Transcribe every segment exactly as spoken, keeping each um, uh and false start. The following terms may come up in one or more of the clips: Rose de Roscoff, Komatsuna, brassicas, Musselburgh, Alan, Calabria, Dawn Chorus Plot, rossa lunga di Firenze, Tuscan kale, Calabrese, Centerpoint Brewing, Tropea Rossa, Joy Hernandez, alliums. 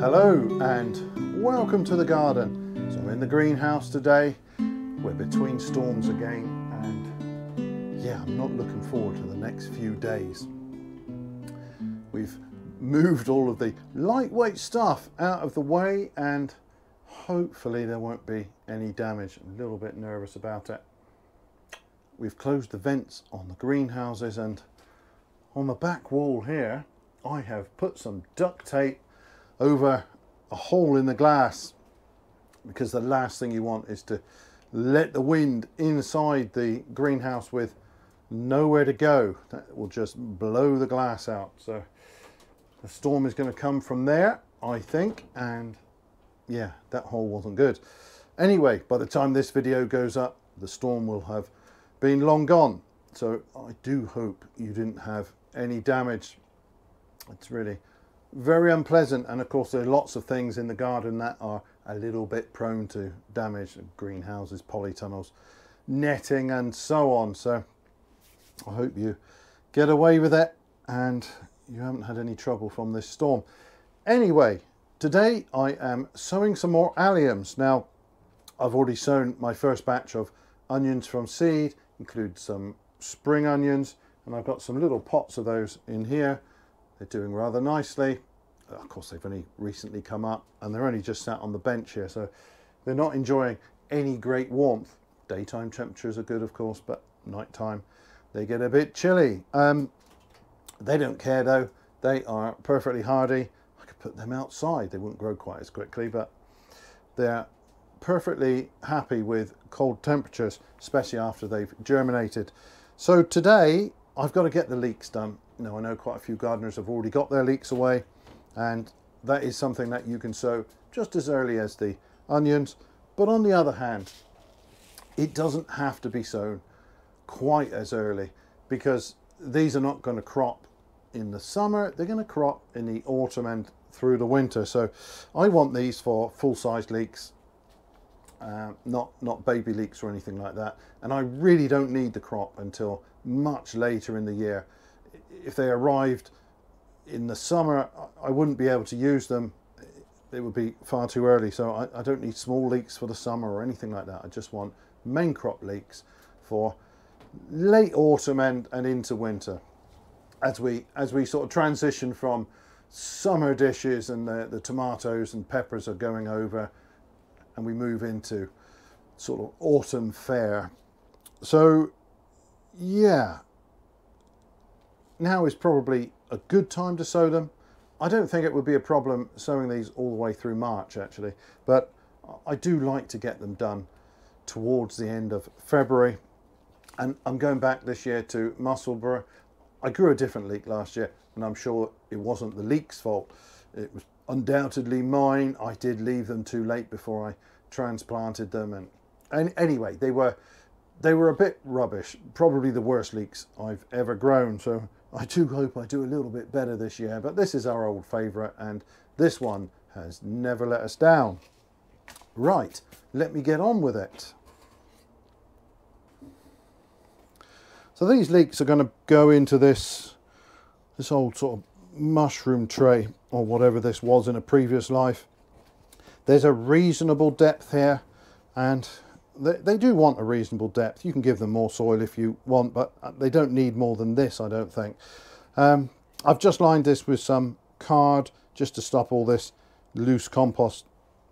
Hello and welcome to the garden. So I'm in the greenhouse today. We're between storms again and yeah, I'm not looking forward to the next few days. We've moved all of the lightweight stuff out of the way and hopefully there won't be any damage. I'm a little bit nervous about it. We've closed the vents on the greenhouses, and on the back wall here I have put some duct tape over a hole in the glass, because the last thing you want is to let the wind inside the greenhouse with nowhere to go. That will just blow the glass out. So the storm is going to come from there, I think, and yeah, that hole wasn't good. Anyway, by the time this video goes up, the storm will have been long gone. So I do hope you didn't have any damage. It's really very unpleasant, and of course there are lots of things in the garden that are a little bit prone to damage: greenhouses, polytunnels, netting and so on. So I hope you get away with it and you haven't had any trouble from this storm. Anyway, today I am sowing some more alliums. Now, I've already sown my first batch of onions from seed, include some spring onions, and I've got some little pots of those in here. They're doing rather nicely. Of course, they've only recently come up and they're only just sat on the bench here, so they're not enjoying any great warmth. Daytime temperatures are good, of course, but nighttime they get a bit chilly. Um, they don't care though. They are perfectly hardy. I could put them outside. They wouldn't grow quite as quickly, but they're perfectly happy with cold temperatures, especially after they've germinated. So today I've got to get the leeks done. Now, I know quite a few gardeners have already got their leeks away, and that is something that you can sow just as early as the onions. But on the other hand, it doesn't have to be sown quite as early, because these are not going to crop in the summer. They're going to crop in the autumn and through the winter. So I want these for full-sized leeks. Um, not not baby leeks or anything like that, and I really don't need the crop until much later in the year. If they arrived in the summer, I wouldn't be able to use them. It would be far too early, so I, I don't need small leeks for the summer or anything like that. I just want main crop leeks for late autumn and, and into winter, as we as we sort of transition from summer dishes and the, the tomatoes and peppers are going over, and we move into sort of autumn fare. So yeah, now is probably a good time to sow them. I don't think it would be a problem sowing these all the way through March actually, but I do like to get them done towards the end of February. And I'm going back this year to Musselburgh. I grew a different leek last year, and I'm sure it wasn't the leek's fault. It was undoubtedly mine. I did leave them too late before I transplanted them, and, and anyway, they were they were a bit rubbish, probably the worst leeks I've ever grown. So I do hope I do a little bit better this year, but this is our old favourite, and this one has never let us down. Right, let me get on with it. So these leeks are going to go into this this old sort of mushroom tray, or whatever this was in a previous life. There's a reasonable depth here, and they, they do want a reasonable depth. You can give them more soil if you want, but they don't need more than this, I don't think. Um, I've just lined this with some card just to stop all this loose compost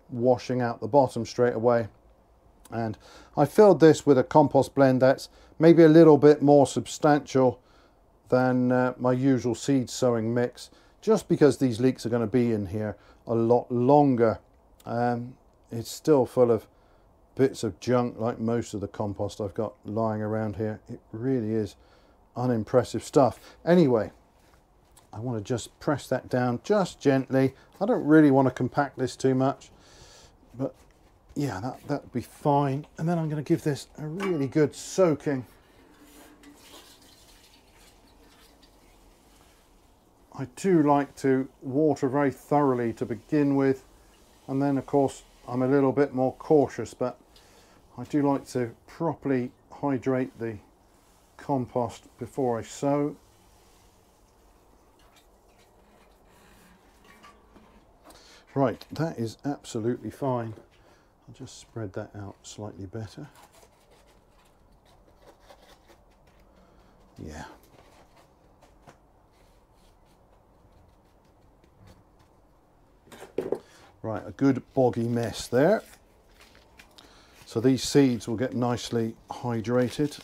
washing out the bottom straight away. And I filled this with a compost blend that's maybe a little bit more substantial than uh, my usual seed sowing mix, just because these leeks are going to be in here a lot longer. Um, it's still full of bits of junk, like most of the compost I've got lying around here. It really is unimpressive stuff. Anyway, I want to just press that down just gently. I don't really want to compact this too much, but yeah, that that'd be fine. And then I'm going to give this a really good soaking. I do like to water very thoroughly to begin with, and then of course I'm a little bit more cautious, but I do like to properly hydrate the compost before I sow. Right, that is absolutely fine. I'll just spread that out slightly better. Yeah. Right, a good boggy mess there. So these seeds will get nicely hydrated.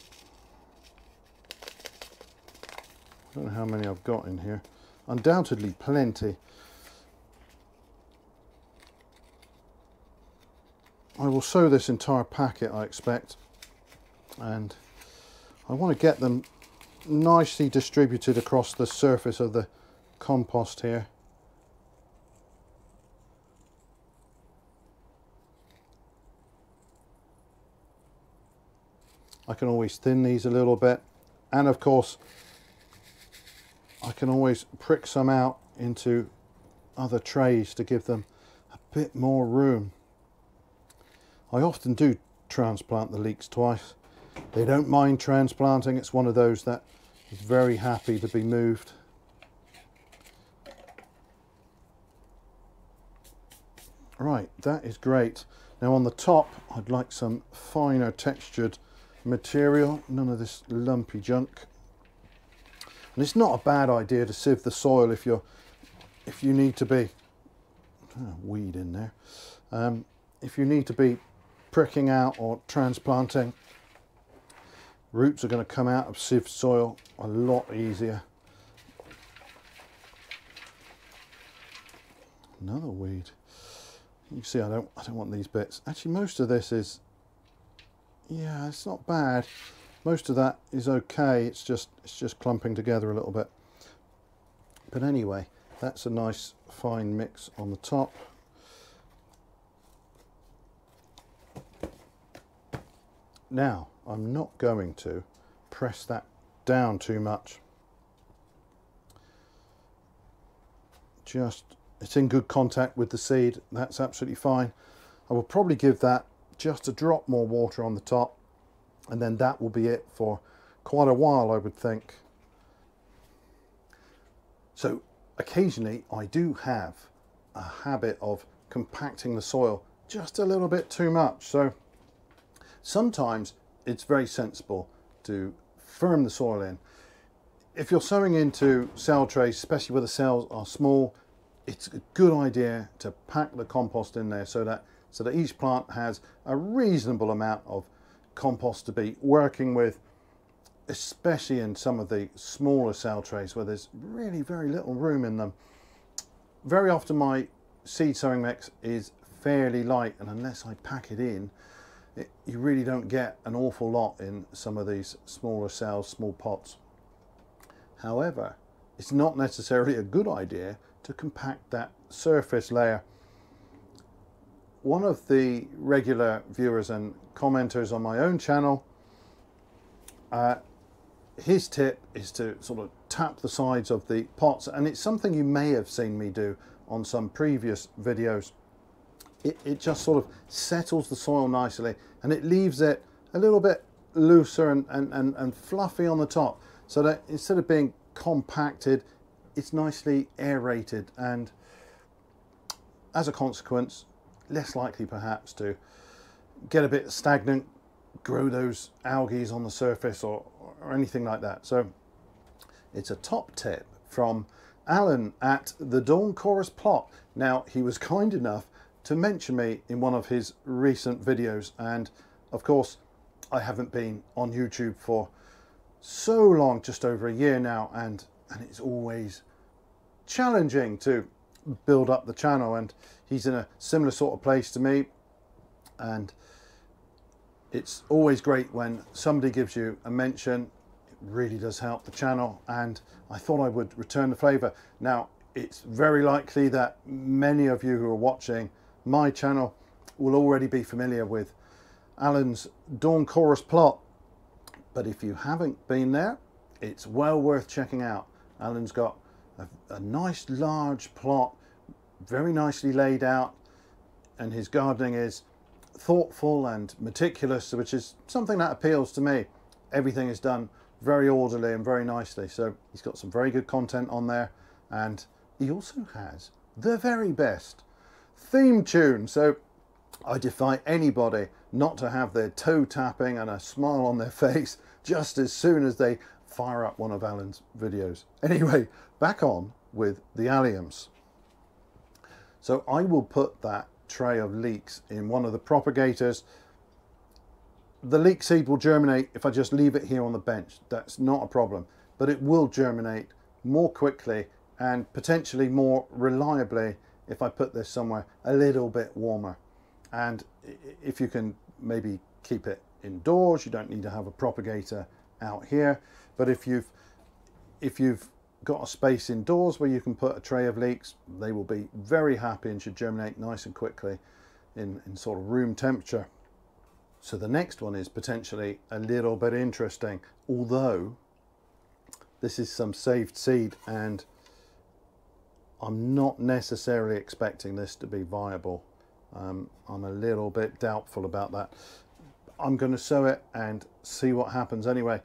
I don't know how many I've got in here. Undoubtedly plenty. I will sow this entire packet, I expect, and I want to get them nicely distributed across the surface of the compost here. I can always thin these a little bit, and of course I can always prick some out into other trays to give them a bit more room. I often do transplant the leeks twice. They don't mind transplanting. It's one of those that is very happy to be moved. Right, that is great. Now on the top I'd like some finer textured material, none of this lumpy junk. And it's not a bad idea to sieve the soil if you're if you need to be oh, weed in there um, if you need to be pricking out or transplanting. Roots are going to come out of sieved soil a lot easier. Another weed. You can see I don't I don't want these bits. Actually most of this is, yeah, it's not bad. Most of that is okay. It's just it's just clumping together a little bit. But anyway, that's a nice fine mix on the top. Now, I'm not going to press that down too much. Just it's in good contact with the seed. That's absolutely fine. I will probably give that just a drop more water on the top, and then that will be it for quite a while, I would think. So occasionally I do have a habit of compacting the soil just a little bit too much, so sometimes it's very sensible to firm the soil in. If you're sowing into cell trays, especially where the cells are small, it's a good idea to pack the compost in there so that so that each plant has a reasonable amount of compost to be working with, especially in some of the smaller cell trays where there's really very little room in them. Very often my seed sowing mix is fairly light, and unless I pack it in, it, you really don't get an awful lot in some of these smaller cells, small pots. However, it's not necessarily a good idea to compact that surface layer. One of the regular viewers and commenters on my own channel, uh, his tip is to sort of tap the sides of the pots, and it's something you may have seen me do on some previous videos. It, it just sort of settles the soil nicely, and it leaves it a little bit looser and, and, and, and fluffy on the top, so that instead of being compacted, it's nicely aerated, and as a consequence, less likely perhaps to get a bit stagnant, grow those algae on the surface or, or anything like that. So it's a top tip from Alan at the Dawn Chorus Plot. Now, he was kind enough to mention me in one of his recent videos, and of course I haven't been on YouTube for so long, just over a year now, and and it's always challenging to build up the channel, and he's in a similar sort of place to me, and it's always great when somebody gives you a mention. It really does help the channel, and I thought I would return the favour. Now, it's very likely that many of you who are watching my channel will already be familiar with Alan's Dawn Chorus Plot, but if you haven't been there, it's well worth checking out. Alan's got A, a nice large plot, very nicely laid out, and his gardening is thoughtful and meticulous, which is something that appeals to me. Everything is done very orderly and very nicely, so he's got some very good content on there, and he also has the very best theme tune. So I defy anybody not to have their toe tapping and a smile on their face just as soon as they fire up one of Alan's videos. Anyway, back on with the alliums. So I will put that tray of leeks in one of the propagators. The leek seed will germinate if I just leave it here on the bench. That's not a problem, but it will germinate more quickly and potentially more reliably if I put this somewhere a little bit warmer. And if you can maybe keep it indoors, you don't need to have a propagator out here. But if you've, if you've got a space indoors where you can put a tray of leeks, they will be very happy and should germinate nice and quickly in, in sort of room temperature. So the next one is potentially a little bit interesting, although this is some saved seed and I'm not necessarily expecting this to be viable. Um, I'm a little bit doubtful about that. I'm going to sow it and see what happens anyway.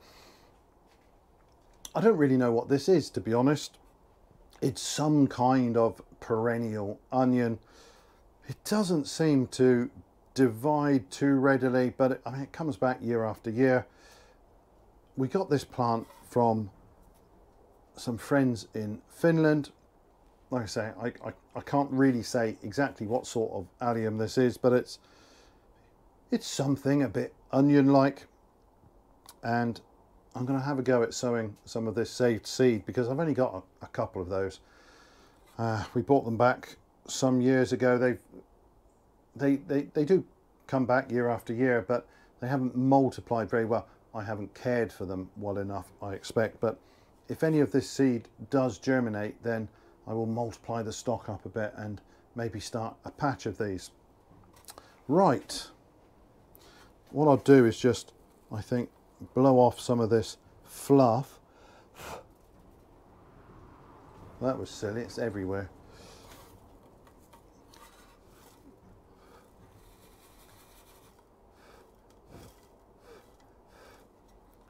I don't really know what this is, to be honest. It's some kind of perennial onion. It doesn't seem to divide too readily, but it, I mean, it comes back year after year. We got this plant from some friends in Finland. Like I say, I, I, I can't really say exactly what sort of allium this is, but it's it's something a bit onion-like. And I'm going to have a go at sowing some of this saved seed because I've only got a, a couple of those. Uh, we bought them back some years ago. They've, they, they, they do come back year after year, but they haven't multiplied very well. I haven't cared for them well enough, I expect. But if any of this seed does germinate, then I will multiply the stock up a bit and maybe start a patch of these. Right, what I'll do is just, I think, blow off some of this fluff. That was silly, it's everywhere.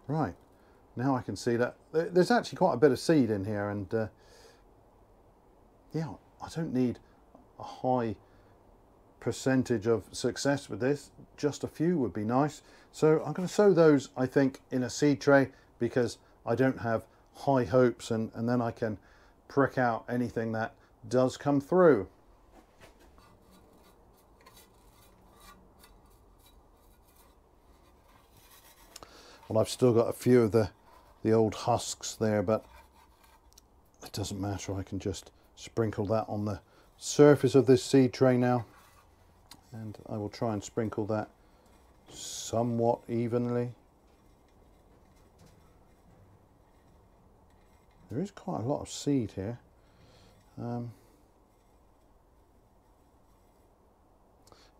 Right, now I can see that. There's actually quite a bit of seed in here and uh, yeah, I don't need a high percentage of success with this. Just a few would be nice. So I'm going to sow those, I think, in a seed tray because I don't have high hopes, and, and then I can prick out anything that does come through. Well, I've still got a few of the, the old husks there, but it doesn't matter. I can just sprinkle that on the surface of this seed tray now, and I will try and sprinkle that somewhat evenly. There is quite a lot of seed here. Um,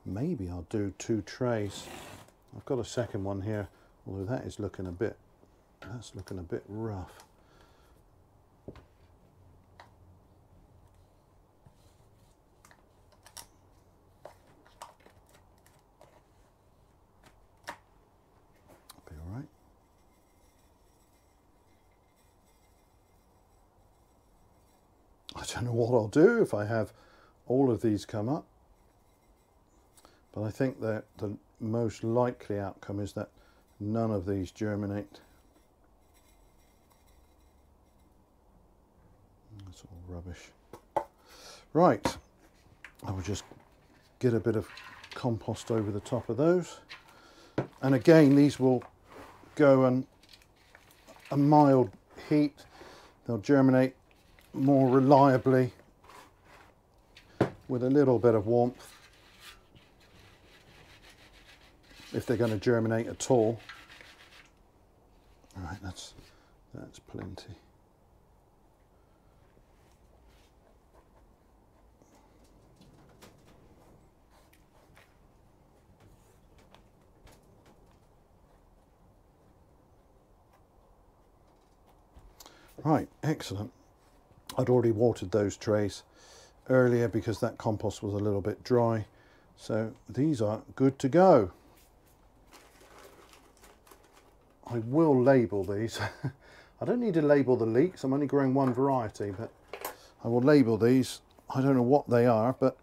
maybe I'll do two trays. I've got a second one here, although that is looking a bit, that's looking a bit rough. I don't know what I'll do if I have all of these come up, but I think that the most likely outcome is that none of these germinate. That's all rubbish. Right, I will just get a bit of compost over the top of those, and again these will go on a mild heat. They'll germinate more reliably with a little bit of warmth, if they're going to germinate at all. All right, that's that's plenty. Right, excellent. I'd already watered those trays earlier because that compost was a little bit dry. So these are good to go. I will label these. I don't need to label the leeks. I'm only growing one variety, but I will label these. I don't know what they are, but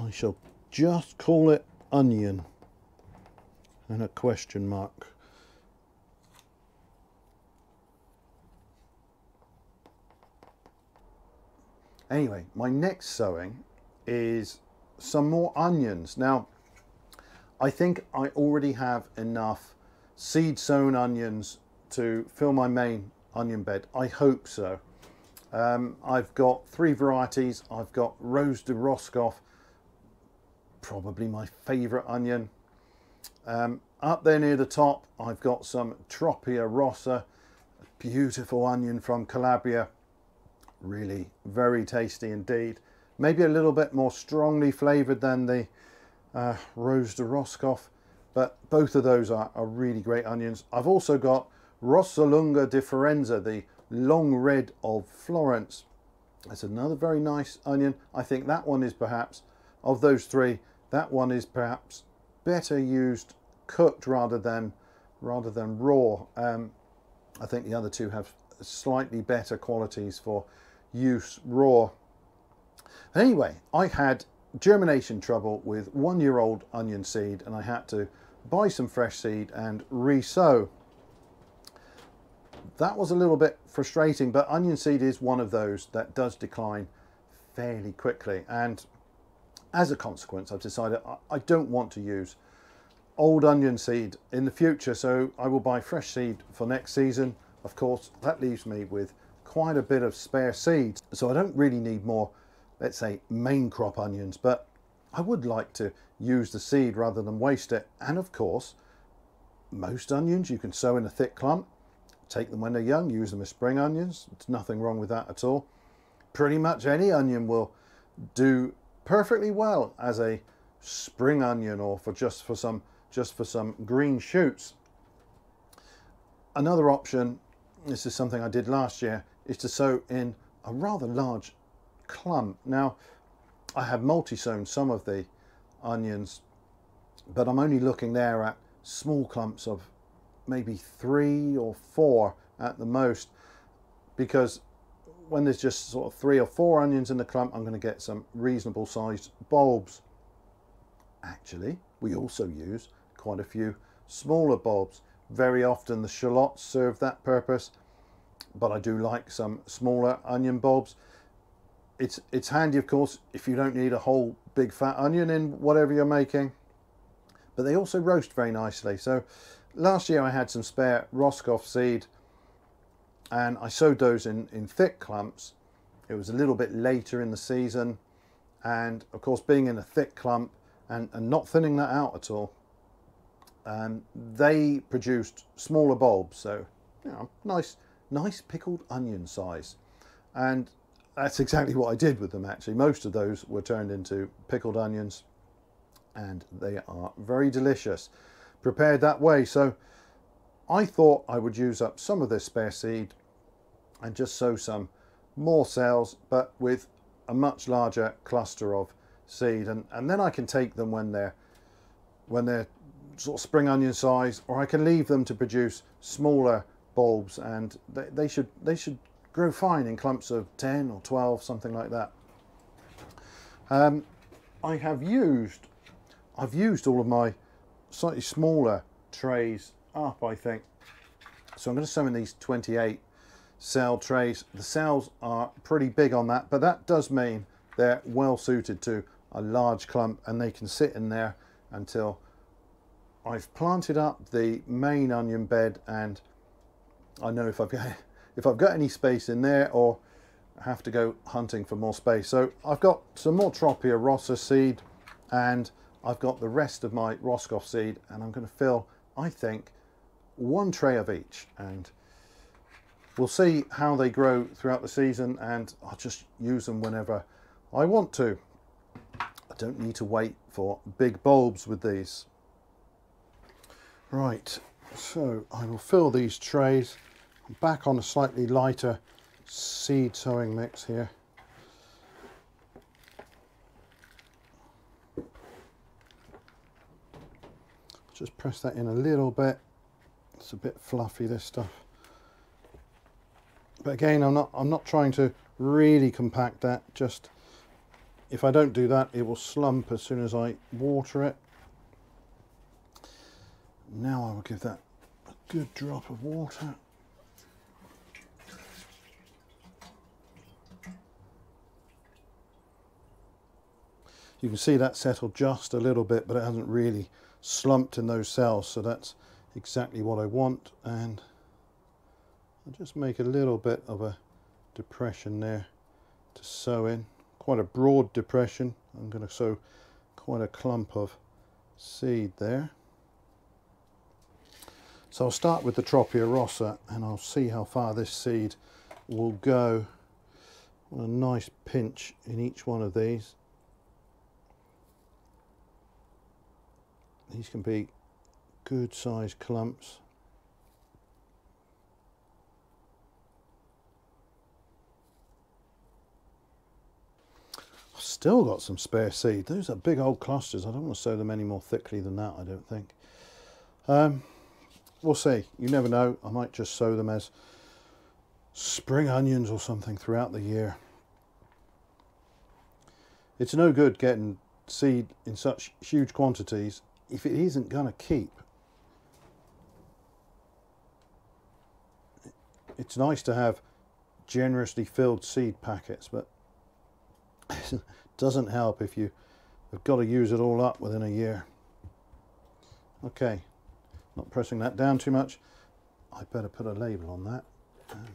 I shall just call it onion and a question mark. Anyway, my next sowing is some more onions. Now, I think I already have enough seed sown onions to fill my main onion bed. I hope so. Um, I've got three varieties. I've got Rose de Roscoff, probably my favourite onion. Um, up there near the top, I've got some Tropea Rossa, a beautiful onion from Calabria. Really very tasty indeed. Maybe a little bit more strongly flavoured than the uh, Rose de Roscoff, but both of those are, are really great onions. I've also got Rossa Lunga di Firenze, the long red of Florence. That's another very nice onion. I think that one is perhaps, of those three, that one is perhaps better used cooked rather than rather than raw. Um, I think the other two have slightly better qualities for use raw. Anyway, I had germination trouble with one-year-old onion seed and I had to buy some fresh seed and re-sow. That was a little bit frustrating, but onion seed is one of those that does decline fairly quickly, and as a consequence I've decided I don't want to use old onion seed in the future, so I will buy fresh seed for next season. Of course, that leaves me with quite a bit of spare seeds, so I don't really need more, let's say, main crop onions, but I would like to use the seed rather than waste it. And of course, most onions you can sow in a thick clump, take them when they're young, use them as spring onions. There's nothing wrong with that at all. Pretty much any onion will do perfectly well as a spring onion or for just for some just for some green shoots. Another option, this is something I did last year, is to sow in a rather large clump. Now, I have multi-sown some of the onions, but I'm only looking there at small clumps of maybe three or four at the most, because when there's just sort of three or four onions in the clump, I'm going to get some reasonable sized bulbs. Actually, we also use quite a few smaller bulbs. Very often the shallots serve that purpose, but I do like some smaller onion bulbs. It's, it's handy, of course, if you don't need a whole big fat onion in whatever you're making, but they also roast very nicely. So last year I had some spare Roscoff seed and I sowed those in, in thick clumps. It was a little bit later in the season, and of course being in a thick clump and, and not thinning that out at all, um, they produced smaller bulbs, so you know, nice, nice pickled onion size. And that's exactly what I did with them, actually. Most of those were turned into pickled onions and they are very delicious prepared that way. So I thought I would use up some of this spare seed and just sow some more cells, but with a much larger cluster of seed, and, and then I can take them when they're when they're sort of spring onion size, or I can leave them to produce smaller bulbs, and they, they should they should grow fine in clumps of ten or twelve, something like that. Um, I have used, I've used all of my slightly smaller trays up, I think. So I'm going to sow in these twenty-eight cell trays. The cells are pretty big on that, but that does mean they're well suited to a large clump and they can sit in there until I've planted up the main onion bed, and I know if I've got If I've got any space in there or have to go hunting for more space. So I've got some more Tropea Rossa seed and I've got the rest of my Roscoff seed, and I'm going to fill, I think, one tray of each, and we'll see how they grow throughout the season, and I'll just use them whenever I want to. I don't need to wait for big bulbs with these. Right, so I will fill these trays. Back on a slightly lighter seed sowing mix here. Just press that in a little bit. It's a bit fluffy, this stuff. But again, I'm not I'm not trying to really compact that, just If I don't do that, it will slump as soon as I water it. Now I will give that a good drop of water. You can see that settled just a little bit, but it hasn't really slumped in those cells, so that's exactly what I want. And I'll just make a little bit of a depression there to sow in. Quite a broad depression. I'm going to sow quite a clump of seed there. So I'll start with the Tropea Rossa and I'll see how far this seed will go. What a nice pinch in each one of these. These can be good sized clumps. I've still got some spare seed. Those are big old clusters. I don't want to sow them any more thickly than that, I don't think. Um, we'll see. You never know. I might just sow them as spring onions or something throughout the year. It's no good getting seed in such huge quantities if it isn't going to keep. It's nice to have generously filled seed packets, but it doesn't help if you have got to use it all up within a year. Okay, not pressing that down too much. I better put a label on that. Um,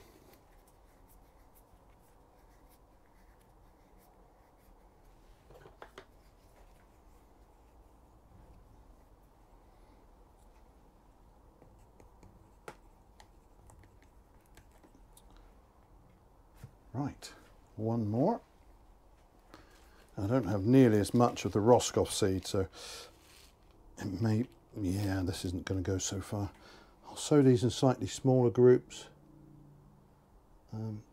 Right, one more. I don't have nearly as much of the Roscoff seed, so it may, yeah, this isn't going to go so far. I'll sow these in slightly smaller groups. Um,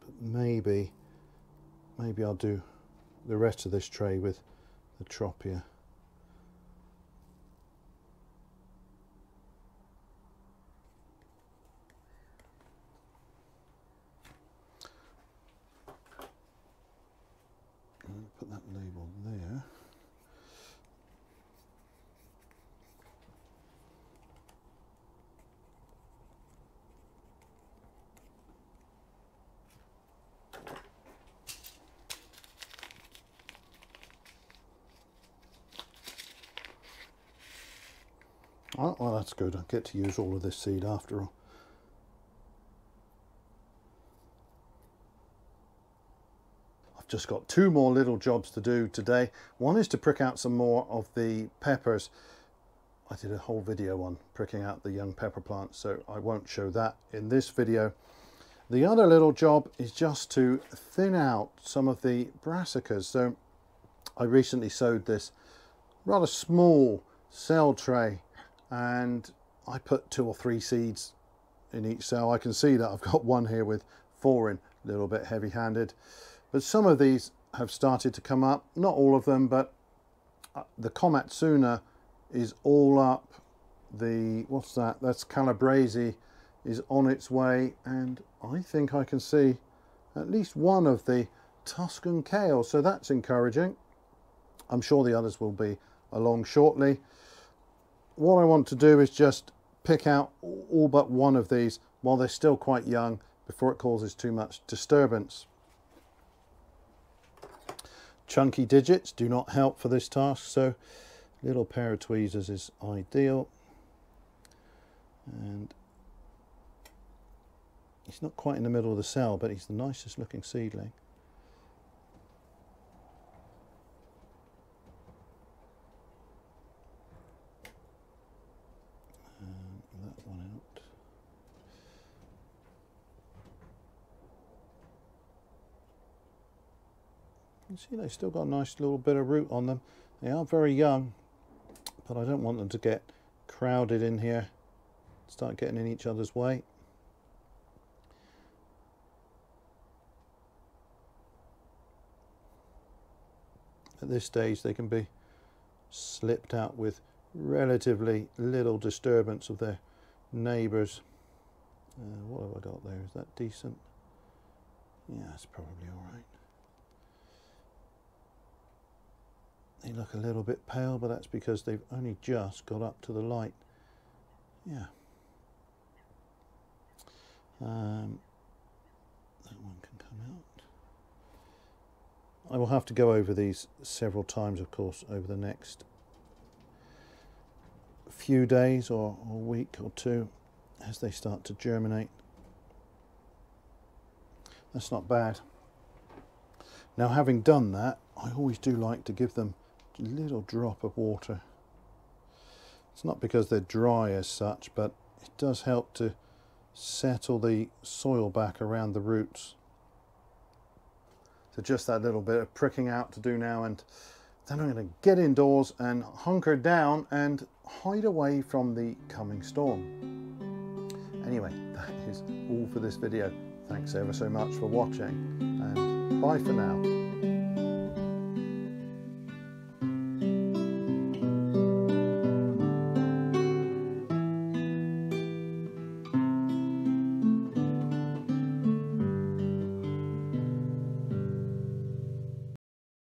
but maybe, maybe I'll do the rest of this tray with the Tropea. Oh, well, that's good. I'll get to use all of this seed after all. I've just got two more little jobs to do today. One is to prick out some more of the peppers. I did a whole video on pricking out the young pepper plants, so I won't show that in this video. The other little job is just to thin out some of the brassicas. So I recently sowed this rather small cell tray, and I put two or three seeds in each cell. I can see that I've got one here with four in, a little bit heavy-handed. But some of these have started to come up, not all of them, but the Komatsuna is all up. The, what's that? That's Calabrese is on its way. And I think I can see at least one of the Tuscan kale. So that's encouraging. I'm sure the others will be along shortly. What I want to do is just pick out all but one of these while they're still quite young before it causes too much disturbance. Chunky digits do not help for this task, so a little pair of tweezers is ideal. And he's not quite in the middle of the cell, but he's the nicest looking seedling. See, they've still got a nice little bit of root on them. They are very young, but I don't want them to get crowded in here, start getting in each other's way. At this stage they can be slipped out with relatively little disturbance of their neighbours. Uh, what have I got there? Is that decent? Yeah, that's probably alright. They look a little bit pale, but that's because they've only just got up to the light. Yeah. Um, that one can come out. I will have to go over these several times, of course, over the next few days or a week or two as they start to germinate. That's not bad. Now, having done that, I always do like to give them a little drop of water. It's not because they're dry as such, but it does help to settle the soil back around the roots. So just that little bit of pricking out to do now, and then I'm going to get indoors and hunker down and hide away from the coming storm. Anyway, that is all for this video. Thanks ever so much for watching, and bye for now.